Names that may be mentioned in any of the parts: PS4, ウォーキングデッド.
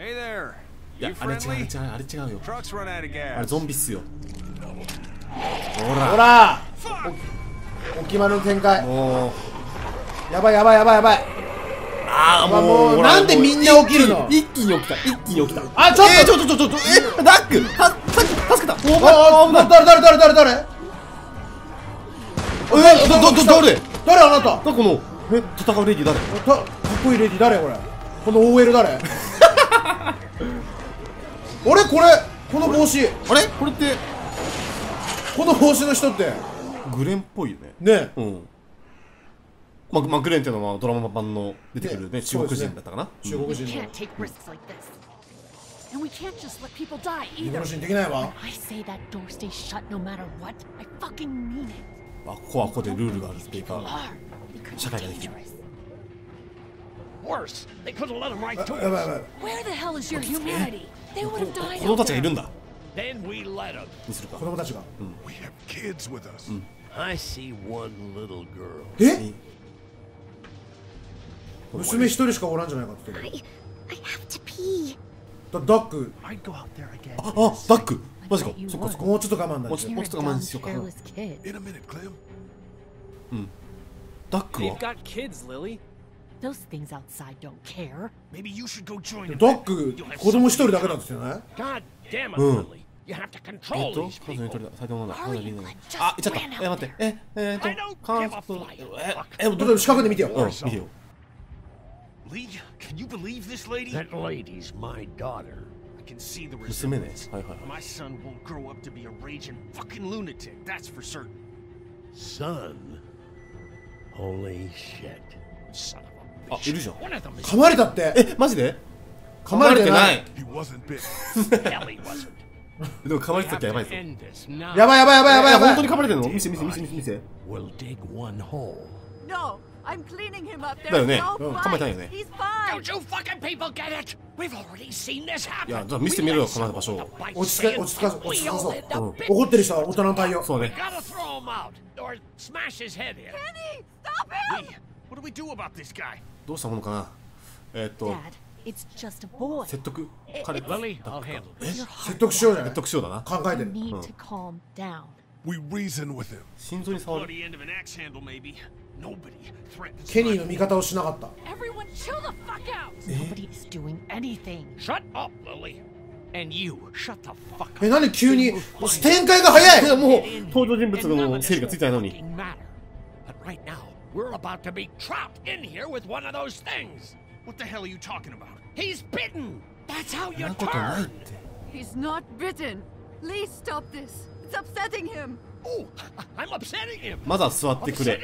いや、あれ違う、あれ違うよ。あれゾンビっすよ。ほらお決まりの展開。やばいやばいやばいやばい。ああもうなんでみんな起きるの。一気に起きた、一気に起きた。あ、ちょっとちょっとダックさっき助けた。おお、誰誰あなた。この戦うレディ誰。かっこいいレディ誰これ。この OL 誰。あれこれ、この帽子、あれこれってこの帽子の人ってグレンっぽいよね。ねえ、うん、まあグレンっていうのはドラマ版の出てくるね、中国人だったかな。中国人のAnd we can't just let people die either. I say that door stays shut no matter what. I fucking mean it. ここでルールがあるっていうか、社会ができる。Worse, they could have let them right to us. Where the hell is your humanity? They would have died. 子供たちがいるんだ。Then we let them. にするか。子供たちが。We have kids with us. I see one little girl. え？娘一人しかおらんじゃないかって。I have to pee.ダック、あ、ダック、マジか、そっかそっか、もうちょっと我慢だ、もうちょっと我慢しようか。うん、ダックはダック、子供一人だけなんですよね。うん、あ、いっちゃった、待って、四角で見てよ、見てよ。Leah, can you believe this lady? That lady's my daughter. I can see the result. My son won't grow up to be a raging fucking lunatic. That's for certain. Son? Holy shit. Son of a bitch. いるじゃん。噛まれたって。え、マジで？噛まれてない。He wasn't bit. Hell, he wasn't. でも噛まれてたってやばいぞ。やばいやばいやばいやばい。本当に噛まれてるの？見せ。We'll dig one hole. No.I'm cleaning him up. There's no fight. He's fine. Don't you fucking people get it? We've already seen this happen. いや、じゃあ見せてみろよ、この場所。落ち着かそう。怒ってる人は大人の対応。そうね。Gotta throw him out or smash his head in. Kenny, stop him! What do we do about this guy? どうしたものかな。Dad, it's just a boy. 説得。彼。Lily, I'll handle this. 説得しようだな。考えてる。Need to calm down.心臓に触る。ケニーの味方をしなかった。え、なんで急に展開が早い。もう登場人物の整理がついてないのに。そんなことないって。まずは座ってくれ。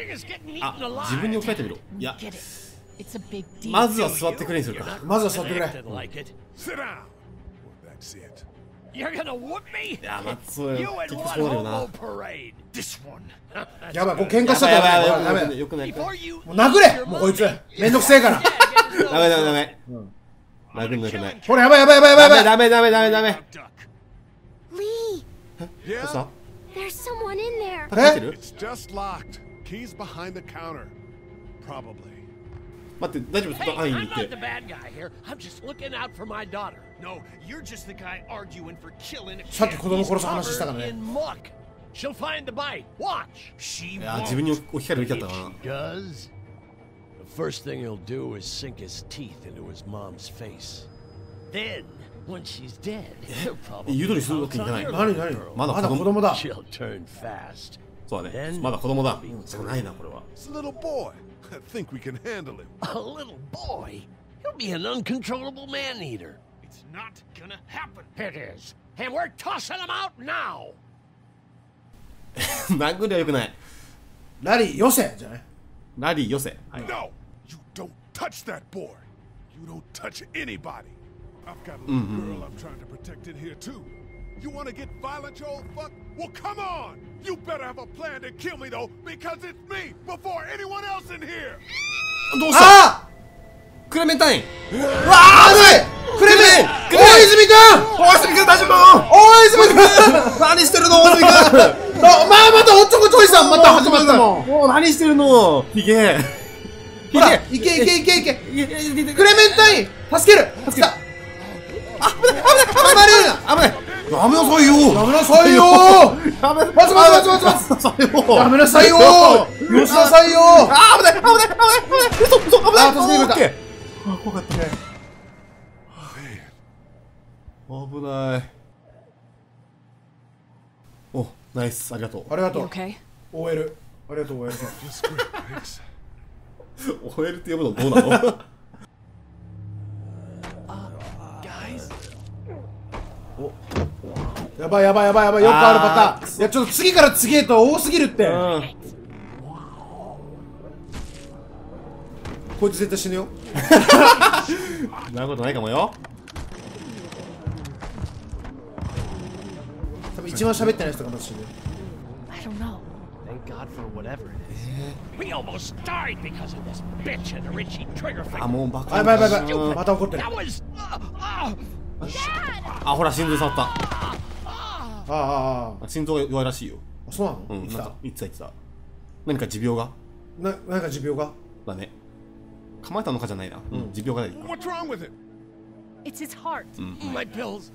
あ、自分に置き換えてみろ。いや、まずは座ってくれにするか。まずは座ってくれ。いや、まあ、そうや、結構そうだよな。やばい、もう喧嘩したからやばい、よくない。もう殴れ、もうこいつ、めんどくせえから。ダメ。殴るのよくない。ほら、やばい。ダメ。え？There's someone in there. It's just locked. Keys behind the counter. Probably. 待って、大丈夫？安易に言って。I'm not the bad guy here. I'm just looking out for my daughter. No, you're just the guy arguing for killing. さっき子供殺す話したからね。She'll find the bite. Watch. She won't. 自分に置き換えるべきだったな。Does. The first thing he'll do is sink his teeth into his mom's face. Then.ゆとりするわけにいかない。まだ子供だ。そうだね。まだ子供だ。じゃないな、これは。殴りはよくない。ラリーよせじゃない。ラリーよせ。クレメンタイン、うわー、クレメン、大泉君大丈夫？大泉君何してるの？大泉君、まあまたおっちょこちょいさんまた始まったもん。もう何してるの？ひげいけいけいけいけ、クレメンタイン助ける。助けた。OL って呼ぶのどうなの？お、やばいやばいやばいやばい、よくあるパターン。いやちょっと次から次へと多すぎるって、うん、こいつ絶対死ぬよ。なることないかもよ。多分一番喋ってない人がまず死ぬ。あ、もうバカ。やばいやばいやばい、また怒ってる。あ、ほら心臓触った。ああ、心臓弱いらしいよ。そうなの？うん、なんか言ってた言ってた。何か持病が？何か持病が？だね。構えたのかじゃないな。うん、持病がない。What's wrong with it? It's his heart. My pills.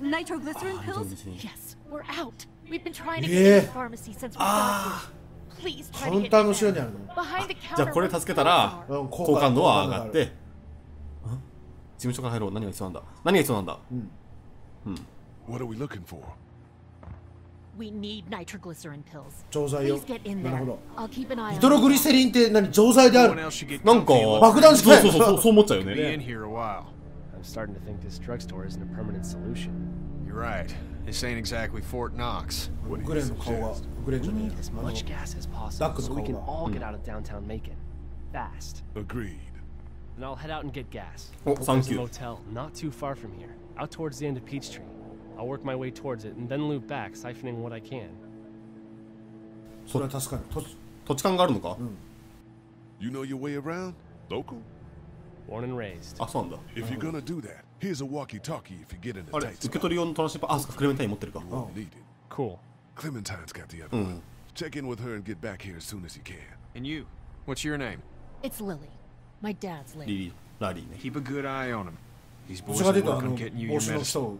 Nitroglycerin pills? Yes, we're out. We've been trying to get to the pharmacy since we got here.カウンターの後ろにあるの。じゃあこれ助けたら好感度は上がって、事務所から入ろう。何が必要なんだ、何が必要なんだ。What are we looking for? We need nitroglycerin pills. 錠剤よ。なるほど。ニトログリセリンって何、錠剤である。なんか爆弾式。そうそうそう、そう思っちゃうよね。I'm starting to think this drugstore isn't a permanent solution. You're right.This ain't exactly Fort Knox. We need as much gas as possible so we can all get out of downtown Macon fast. Agreed. Then I'll head out and get gas. There's a motel not too far from here, out towards the end of Peachtree. I'll work my way towards it and then loop back, siphoning what I can. それは確かに。土地勘があるのか？ You know your way around? Local? Born and raised. あ、そうなんだ。If you're gonna do that.Here's a walkie-talkie if you get in the tight spot. 受け取り用のトランシーバー。あ、クレメンタイン持ってるか。Cool. Clementine's got the other one. Check in with her and get back here as soon as you can. And you, what's your name? It's Lily. My dad's Lily. Lily. Keep a good eye on him. These boys are working on getting you your medicine.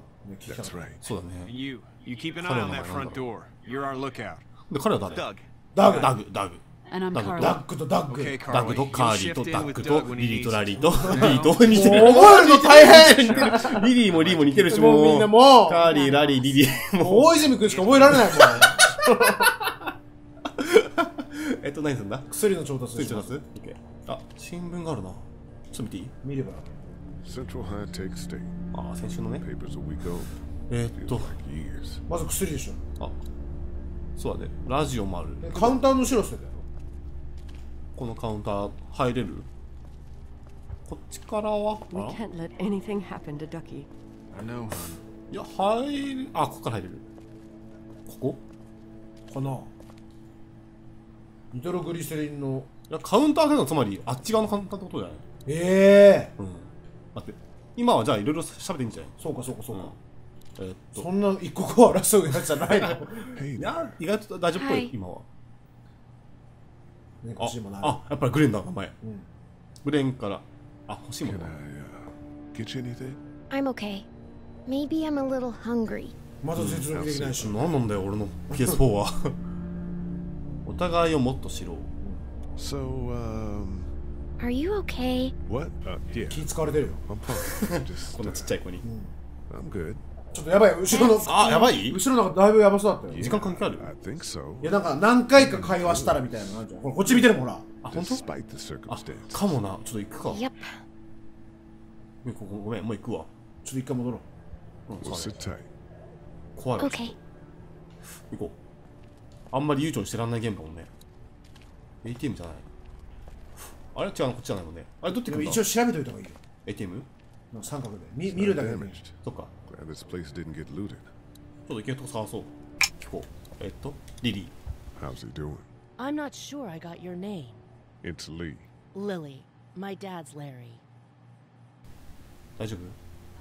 That's right. And you, you keep an eye on that front door. You're our lookout. Doug. Doug. Doug.ダックとダッグ、ダッグとカーリーとダックとリリーとラリーとリーと似てる。覚えるの大変。リリーもリーも似てるし、もうみんなもうカーリーラリーリリー、もう大泉くんしか覚えられないもん。何すんだ？薬の調達。薬調達？あ、新聞があるな。ちょっと見ていい？見れば。あ、先週のね。まず薬でしょ。あ、そうだね。ラジオもある。カウンターの後ろっすよね。このカウンター入れる？こっちからは？いや、入る。あ、ここから入れる。ここかな。ニトログリセリンの。いや、カウンターってのはつまりあっち側のカウンターってことじゃない？ええー。うん。待って。今はじゃあいろいろ喋っていいんじゃない？そうかそうかそうか。そんな一刻を争うやつじゃないの。いや、意外と大丈夫っぽい、今は。あ、やっぱりグレンだ、名前。グレンから。あ、欲しいもの。I'm okay. Maybe I'm a little hungry. まだ絶望できないし。何なんだよ、俺の PS4 は。お互いをもっと知ろう。Are you okay? What?気使われてるよ。こんなちっちゃい子に。I'm good.ちょっとやばい、後ろの、あ、やばい？後ろなんかだいぶやばそうだったよ。時間関係ある？いや、なんか何回か会話したらみたいなのあるじゃん。ほら、こっち見てるもん、ほら。あ、ほんと？あ、かもな。ちょっと行くか。ごめん、もう行くわ。ちょっと一回戻ろう。怖い。行こう。あんまり悠長にしてらんない現場もね。ATM じゃない。あれ？違うの、こっちじゃないもんね。あれ、どっちか。一応調べといた方がいいよ。ATM？三角で見るだけで。そっか。ちょっと行けるとこ探そう。聞こう。リリー。How's he doing? I'm not sure I got your name. It's Lee. Lily. My dad's Larry. 大丈夫？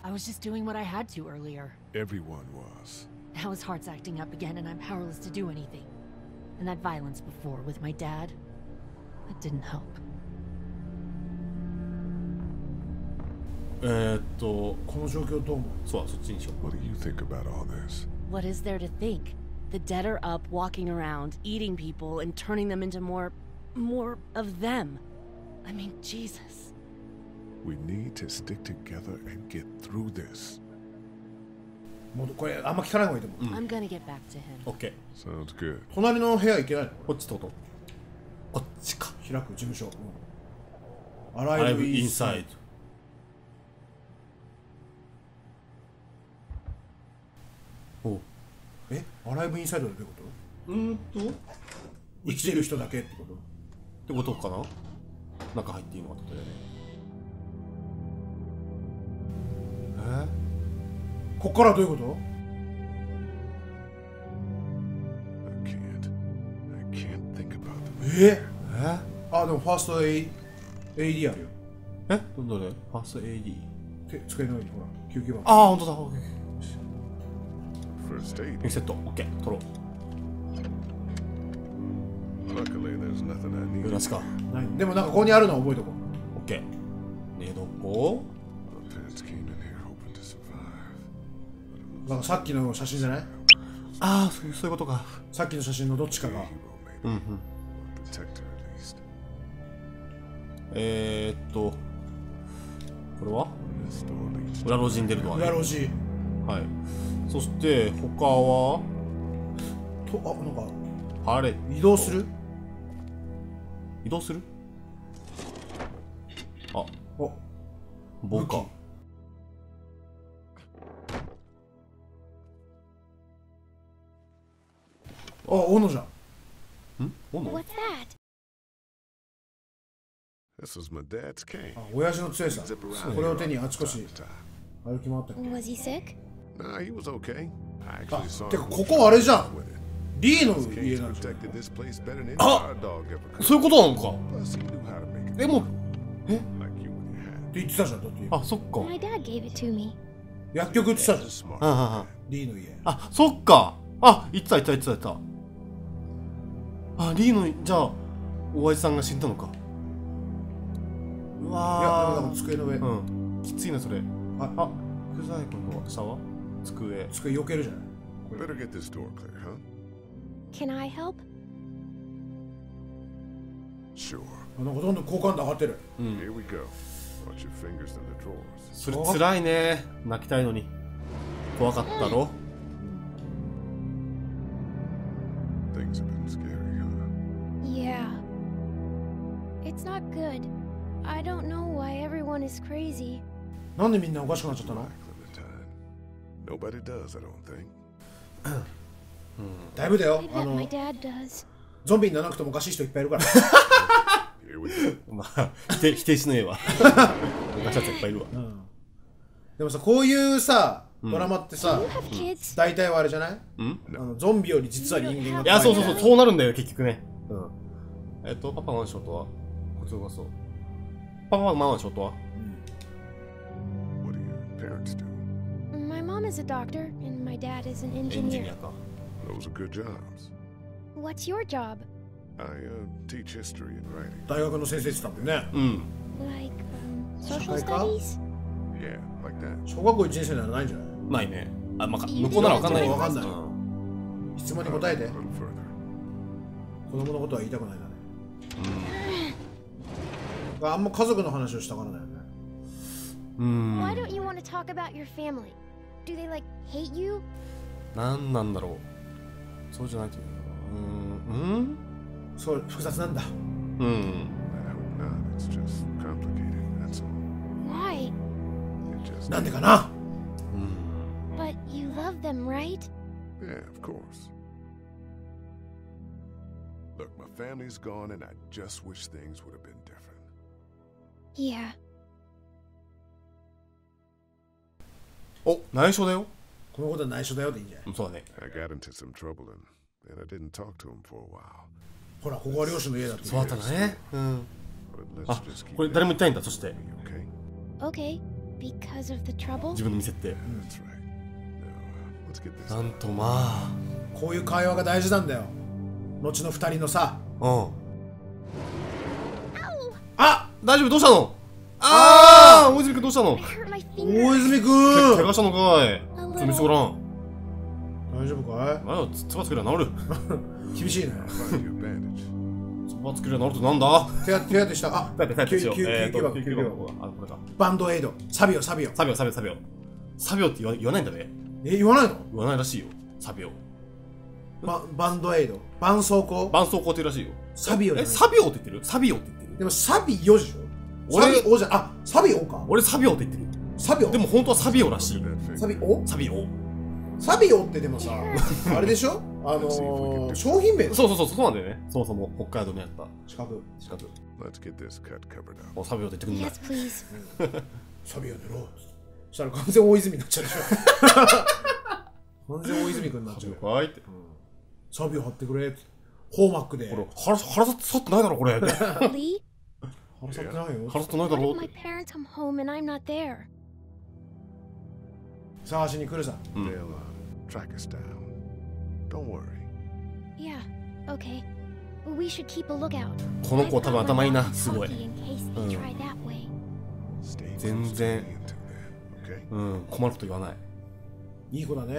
I was just doing what I had to earlier. Everyone was. Now his heart's acting up again and I'm powerless to do anything. And that violence before with my dad, that didn't help. この状況どう思う？そう、そっちにしよう。What do you think about all this? What is there to think? The dead are up, walking around, eating people, and turning them into more of them. I mean, Jesus. We need to stick together and get through this. もうこれあんま聞かない方がいいと思う。I'm gonna get back to him. Okay. Sounds good. 隣の部屋行けないの？こっちとこ。こっちか。開く事務所。アライブインサイド。え、アライブインサイドってこと？生きてる人だけってこと？ってことかな？中入っていいのかってことだよね。こっからどういうこと？ I can't think about it. あ、でもファースト AD あるよ。え？どれ？ファースト AD。机の上にほら救急箱。ああ、本当だ。オッケー。リセット、オッケー、取ろう。グラスか。でもなんかここにあるのは覚えとこう。オッケー。寝床。なんかさっきの写真じゃない？ああ、そういうことか。さっきの写真のどっちかが。これは？裏路地に出るのはね。裏路地。はい。そして他はと、あ、なんかあれ移動するあ、お僕かあ、斧じゃん。ん？斧？あ、親父の強いさ。これを手にあちこち歩き回ったっけ。あ、てかここあれじゃん。リーの家なんじゃん。あ、そういうことなのか。え、もうえ？って言ってたじゃん、だって。あ、そっか。薬局売ってたじゃん。リーの家。あ、そっか。あ、言ってた。あ、リーのじゃあおやじさんが死んだのか。うわー。いや、でも机の上。うん。きついなそれ。あ、不在今度は下は？机避けるじゃない。なんかどんどん好感度上がってる。それつらいね。泣きたいのに。怖かったろ。なんでみんなおかしくなっちゃったの？Nobody does, I don't think. だいぶだよ。ゾンビにならなくてもおかしい人いっぱいいるから。まあ否定しねえわ。おかしい人いっぱいいるわ。でもさ、こういうさドラマってさ、大体はあれじゃない？ゾンビより実は人間が。いや、そうそうなるんだよ結局ね。パパマンショットはこっちのがそう。パパマンショットは。Mom is a doctor and my dad is an engineer. Those are good jobs. What's your job? I teach history and writing. 大学の先生したもんね。うん。Like social studies? Yeah, like that. 小学校1年生ならないんじゃない？ないね。あ、まあ向こうならわかんない。質問に答えて。子供のことは言いたくないなね。あんま家族の話をしたからだよね。うん。Why don't you want to talk about your family?Do they like hate you? なんなんだろう。そうじゃないというか。うん。そう複雑なんだ。うん。Why? なんでかな。うん。But you love them, right? Yeah, of course. Look, my family's gone, and I just wish things would have been different. Yeah.お、内緒だよ。このことは内緒だよでいいんじゃない？そうだね。ほら、ここは両親の家だって。そうだったね。うん。あ、これ誰も言ったいんだ。そして。自分の店って。なんとまあ。こういう会話が大事なんだよ。後の二人のさ。うん。あ、大丈夫どうしたの？ああ、大泉君どうしたの？大泉くん怪我したのかい。ちょっと見せてごらん。大丈夫かい。前はつばつけりゃ治る。厳しいね。つばつけりゃ治るとなんだ。手当てした。あ、救急箱。あ、これか。バンドエイド。サビオ。サビオって言わないんだね。え、言わないの。言わないらしいよ、サビオ。バンドエイド。絆創膏。絆創膏って言うらしいよ。サビオ。え、サビオって言ってる。でもサビオでしょ。俺おじゃ。あ、サビオか。俺サビオって言ってる。サビオ。でも本当はサビオらしい。サビオってでもさ、あれでしょ、商品名。そうなんだよね。そもそも北海道にあった近く。お、サビオって言ってくんない。サビオ出ろ。そしたら完全大泉になっちゃうでしょ。完全大泉くんになっちゃう。サビオ貼ってくれ。ホーマックで。腹立ってないだろこれ。腹立ってないだろ。探しに来るさ。この子多分頭いいな、すごい。全然困ること言わない、いい子だね。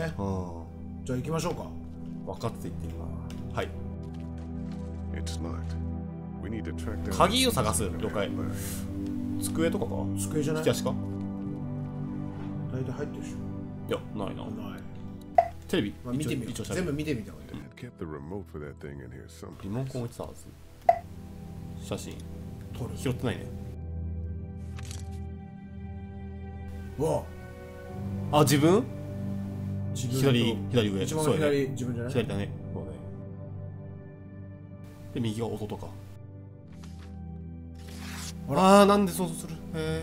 じゃあ行きましょうか。分かって言ってるな。はい、鍵を探す。了解。机とかか。机じゃない。引き足か。大体入ってるでしょ。いや、ないな。テレビ見てみよう。全部見てみた方がいい。リモコン落ちたはず。写真拾ってないね。わあ、自分左上。一番左自分じゃない。左だね。で、右が弟か。ああ、なんで想像する。へえ。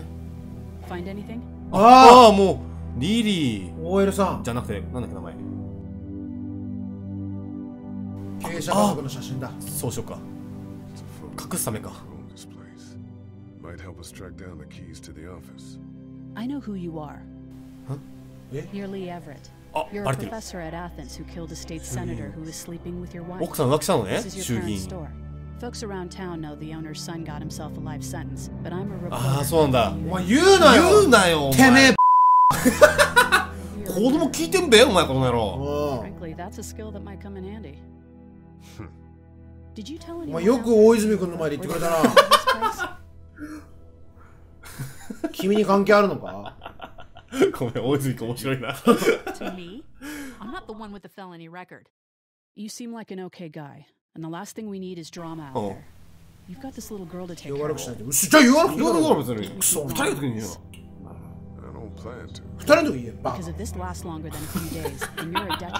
ああ、もうリリー OL さんじゃなくて、なんだっけ名前。経営者家族の写真だ。そうしようか。隠すためか。あ、バレてる。奥さん浮気したのね、衆議院。ああ、そうなんだ。お前言うなよ。てめえ。子供聞いてんべ、お前この野郎。お前よく大泉君の前で言ってくれたな。君に関係あるのか。ごめん、大泉君面白いな。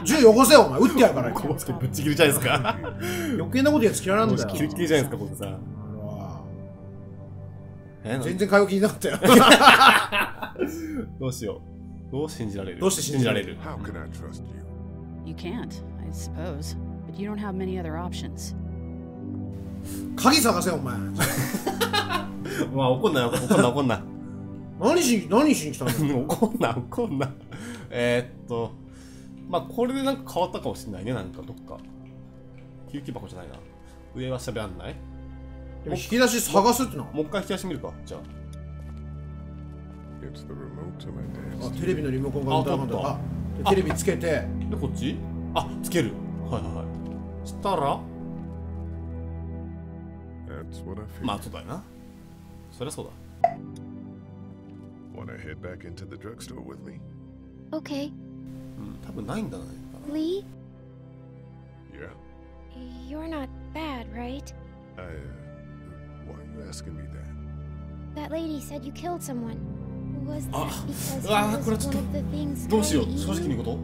銃よこせよ、お前撃ってやるから。ぶっちぎりじゃないですか。余計なことやつ嫌いなんだよ。ぶっちぎりじゃないですか、これさ。全然会話聞いなかったよ。どうしよう。どう信じられる。鍵探せよお前。まあ怒んな。何しに来たの。怒んな。まあこれでなんか変わったかもしれないね。なんかどっか救急箱じゃないな。上は喋らんない。でも引き出し探すってのはもう一回引き出し見るか。じゃあテレビのリモコンがあった。テレビつけてでこっち。あ、つける。はい。したらまあそうだよな。そりゃそうだ。うん、多分ないんだね。あ、うわ、これちょっとどうしよう。正直にこと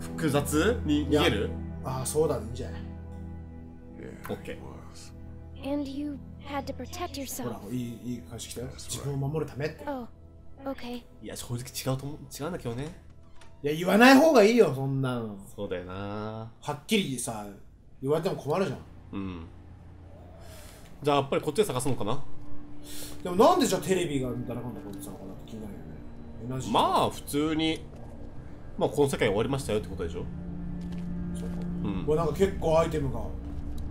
複雑に逃げる。ああ、そうだね。じゃあほら、いい返し来たよ。自分を守るためって。いや、正直違うんだけどね。いや、言わない方がいいよ、そんなの。そうだよな。はっきりさ、言われても困るじゃん。うん。じゃあ、やっぱりこっちで探すのかな。でも、なんでじゃあテレビがみたいな感じで探すのかなって気になるよね。まあ、普通に、まあ、この世界終わりましたよってことでしょ。そうか。うん。これなんか結構アイテムが。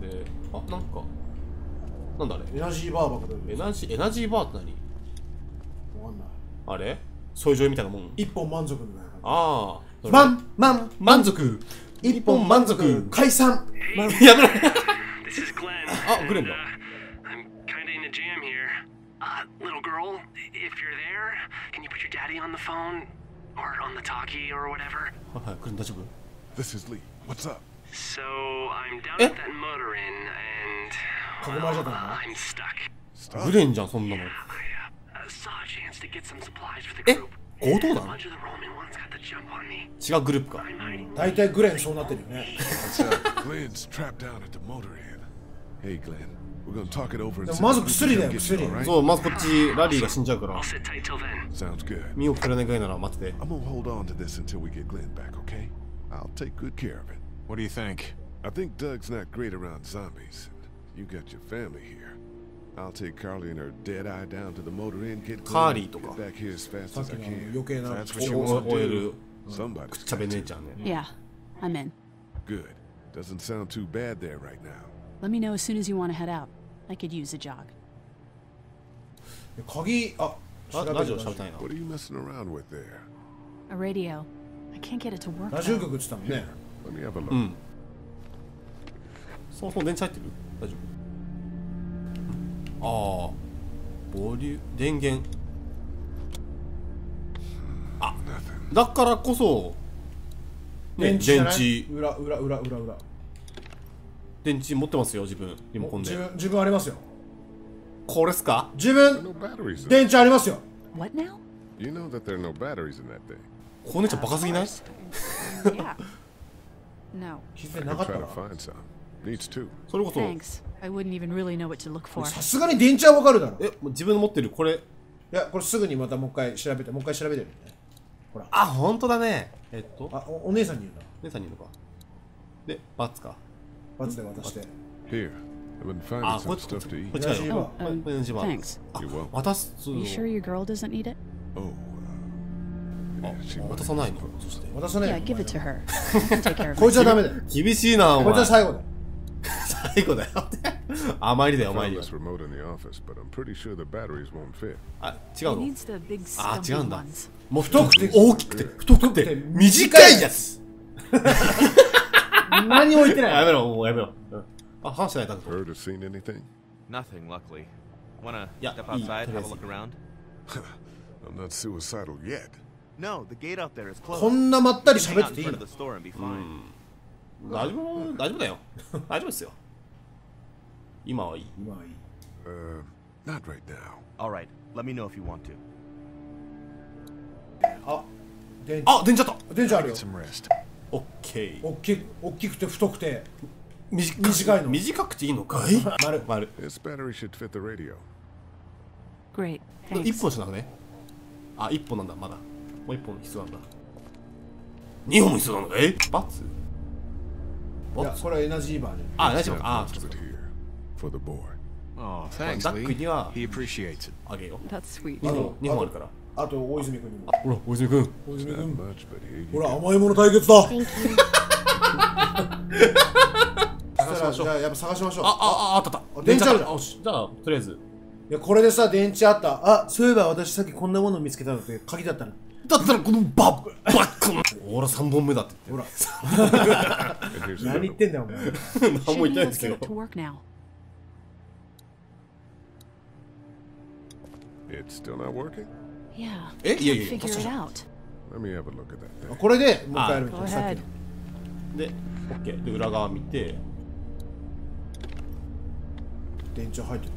で、あ、なんかなんだあれ。エナジーバーって何。あれそういう状みたいなもん。一本満足みたいな。ああ。満足。一本満足。解散。やめろ。あ、グレンだ。はい、グレン大丈夫？え？グレンじゃん、そんなの。え？強盗団？違うグループか。大体グレンそうなってるよね。まず薬だよ、薬。そう、まずこっちラリーが死んじゃうから。身をくれないぐらいなら待ってて。カーリーとかさっきの余計なを終えるくっちゃべ姉ちゃんね。鍵、あ、ラジオ喋りたいな。ラジオ局って言ったもんね。うん。そもそも電池入ってる？大丈夫。ああ、ボリューム電源。あ、だからこそね、電池裏電池持ってますよ、自分。リモコンで自分ありますよ。これっすか？自分電池ありますよ。このちゃんバカすぎない？気づいてなかったわ。それこそさすがに電池はわかるだろ。え、自分の持ってるこれ。いや、これすぐにまたもう一回調べて、もう一回調べてるね。ほら、あ、ほんとだね。あ、お姉さんに言うな。姉さんに言うのか。で、バツか。バツで渡して。あ、こっちか。こっちか。こっちか。渡す。渡さないの。そして渡さないの。こいつはダメだよ。厳しいな、お前。こいつは最後だよ。最後だよ。あまりだよ、お前。あ、違うの？あ、違うんだ。もう太くて、大きくて、太くて、短いやつ。何も言ってない。やめろ、もうやめろ。あ、話してない、だけど。いや、いい。こんなまったり喋ってていいの？大丈夫だよ。大丈夫ですよ。今はいい。あ、電池あった。電池あるよ。オッケー。大きくて太くて短いの。短くていいのかい？丸。一本しなくね。あ、一本なんだ、まだ。もう一本必要なんだ。二本も必要なんだ。え？バツ？いや、これはエナジーバーで。あ、エナジーバー。ああ、そうそう。ザックにはあげよう。2本あるから。あと、大泉君にも。ほら、大泉君。大泉君。ほら、甘いもの対決だ。じゃあ、やっぱ探しましょう。あったあった。電池あるじゃん。じゃあ、とりあえず。いや、これでさ、電池あった。あ、そういえば私さっきこんなものを見つけたのって鍵だったの。だったらこのバック俺は3本目だって言ってほら何言ってんだよお前。何も言ってないんですけど。え、いやいやいや、これでもう一回やるみたいな。さっきので OK で裏側見て電池入ってる。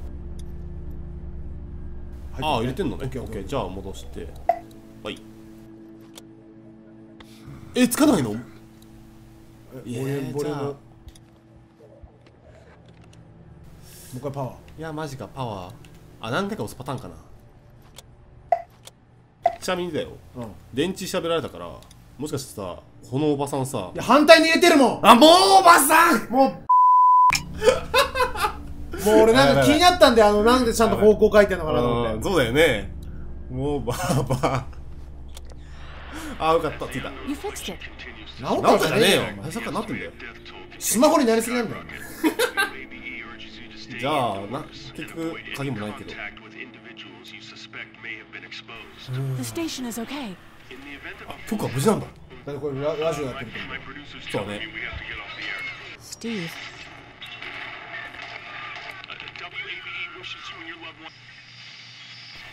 ああ、入れてんのね。 OK、 じゃあ戻して。はい。え、つかないの？いや、じゃあもう一回パワー。いや、マジか、パワー。あ、何回か押すパターンかな。ちなみにだよ、電池調べられたから、もしかしてさ、このおばさんさ、いや、反対に入れてるもん。あ、もうおばさん、もう俺なんか気になったんで、なんでちゃんと方向書いてんのかなと思って。そうだよね。もうバーバー。あ、よかった、ついた。直ったじゃねえよ。まさかなってんだよ。スマホになりすぎなんだよ。じゃあ、結局、鍵もないけど。そっか、無事なんだ。だってこれラジオやってるけど。そうね。スティーブ。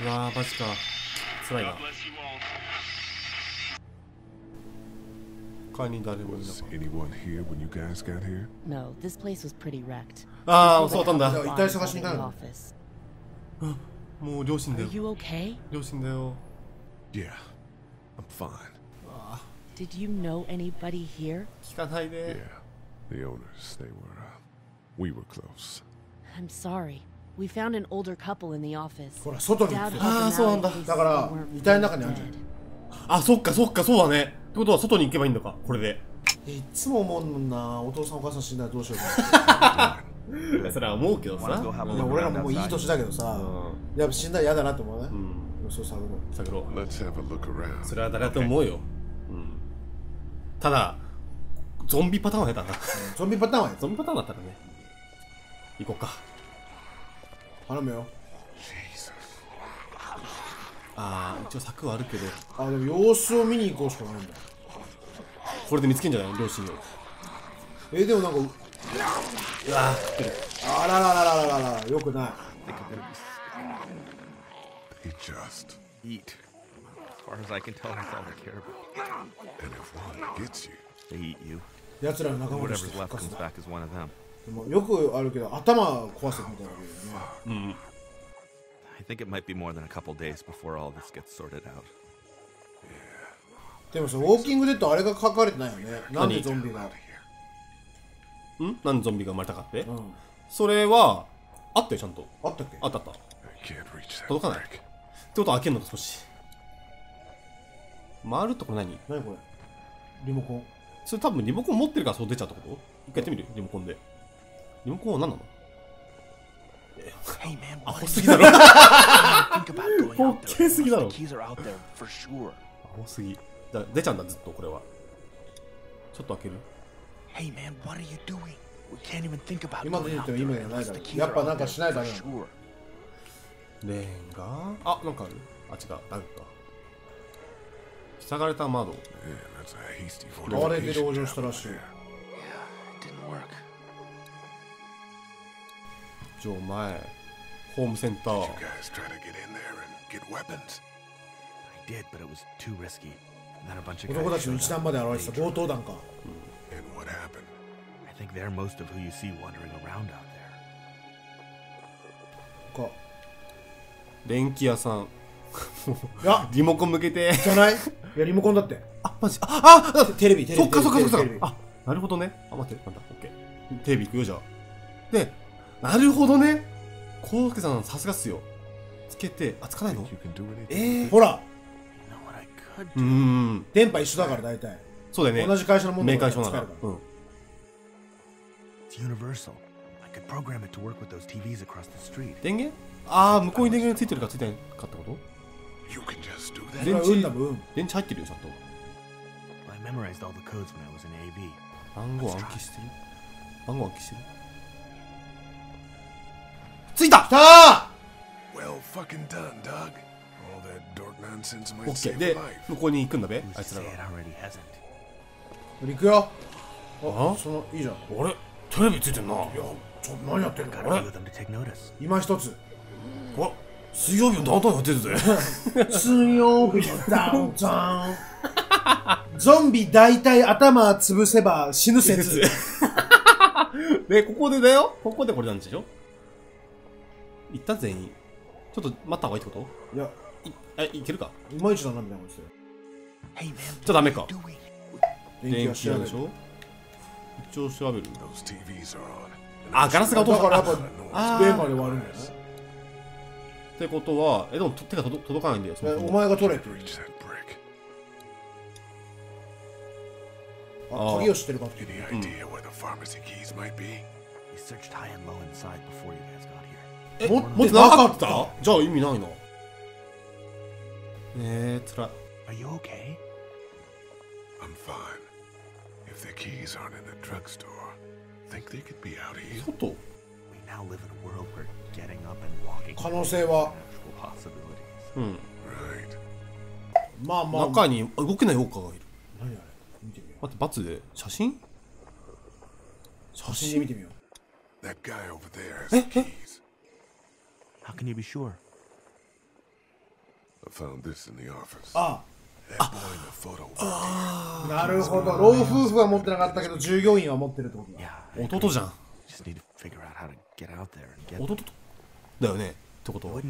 うわー、マジか。辛いな。ああ、そうだったんだ。一体探しに行かないの。もう両親だよ。両親だよ。Yeah, I'm fine. Did you know anybody here? Yeah, the owners. They were. We were close. I'm sorry. We found an older couple in the office. ほら外に。ああ、そうなんだ。だから遺体の中にあるじゃん。あ、そっかそっか、そうだね。ってことは外に行けばいいのか、これで。いつも思うもんな、お父さんお母さん死んだらどうしようか。それは思うけどさ、俺らもういい年だけどさ、やっぱ死んだら嫌だなって思うね。そう、探ろう。それは誰だと思うよ。ただ、ゾンビパターンは下手な。ゾンビパターンだったらね。行こうか。頼むよ。ああ、一応柵はあるけど。あ、でも様子を見に行こうしかないんだ。これで見つけんじゃないの、両親を。でもなんか、うわー、来てる。あららららららら、よくない。やつらの仲間として復活だ。でもよくあるけど、頭壊すみたいなわけだよね。I think it might be more than a couple days before all this gets sorted out. でもさ、ウォーキングデッドあれが書かれてないよね。なんでゾンビが。なんでゾンビが生まれたかって？それはあったよ、ちゃんと。あったっけ？あったあった。届かない。ってことは開けるのか少し。回るとこれ何？何これ？リモコン。それ多分リモコン持ってるからそう出ちゃうってこと？一回やってみる？リモコンで。リモコンは何なの？アホすぎだろ。滑稽すぎだろ。アホすぎ。出ちゃうんだ、ずっとこれは。ちょっと開ける。今の言っても意味がないだろ。やっぱなんかしないだろ。レンガ。あ、なんかある。あ、違う。なんか。塞がれた窓。壊れて同情したらしい。城前ホームセンター。男たちの一段まで現れた強盗団か。電気屋さん。リモコン向けて。じゃない？いやリモコンだって。あ、マジ。あ、テレビ。そっかそっかそっか。あ、なるほどね。あ、待って、なんだ。オッケー。テレビ行くよじゃあ。で。なるほどね。コウスケさんさすがっすよ。つけて、あ、つかないの？ほら。電波一緒だから大体。そうだよね。同じ会社のものが使えるから。電源？ああ、向こうに電源ついてるかついてないかってこと？電池入ってるよちゃんと。番号暗記してる？着いた！来たー！で、向こうに行くんだべ、あいつらが。行くよ。あ、その、いいじゃん。あれ？テレビついてんな。いや、ちょっと何やってんの？あれ？今一つ。あら、水曜日のダウンタウンやってるぜ。水曜日のダウンタウン。ゾンビ大体頭潰せば死ぬ説。で、ここでだよ。ここでこれなんでしょ？行った全員。ちょっと待った方がいいってこと？いや、いけるか？いまいちだな、みたいなことしてる。ちょっとダメか。電気屋でしょ？一応調べる。あ、ガラスが落とした。だからやっぱ、電波で割るんだよね。ってことは、でも手が届かないんだよ。お前が取れ。あ、鍵を知ってるか？もっとなかった？じゃあ意味ないな。つらい。外？可能性は possibilities. Hmm. Right. まあまあ中に動けないオーカーがいる。何あれ？見てみよう。待ってバツで写真？写真見てみよう。That guy over there has keys. How can you be sure? I found this in the office. ああ。なるほど、老夫婦は持ってなかったけど従業員は持ってるってことだ。弟じゃん。弟だよねってこと。え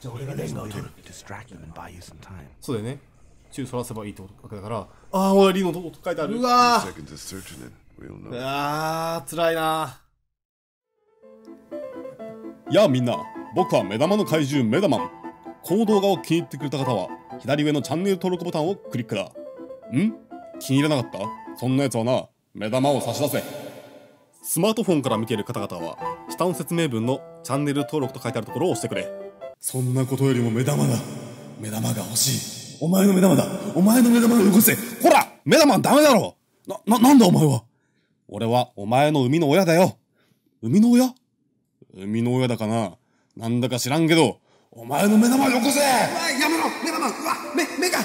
じゃあ俺がレンガを取る。そうだよね。宙そらせばいいってことだから。ああ、俺リノと書いてある。うわー。あー、つらいな。やあみんな。僕は目玉の怪獣メダマン。この動画を気に入ってくれた方は左上のチャンネル登録ボタンをクリックだ。ん？気に入らなかった？そんなやつはな、目玉を差し出せ。スマートフォンから見ている方々は下の説明文のチャンネル登録と書いてあるところを押してくれ。そんなことよりも目玉だ。目玉が欲しい。お前の目玉だ。お前の目玉をよこせ。ほら目玉ダメだろ。なんだお前は。俺はお前の生みの親だよ。生みの親？生みの親だかな。なんだか知らんけど、お前の目玉よこせ！やめろ！目玉！うわ！目が！目が！目が！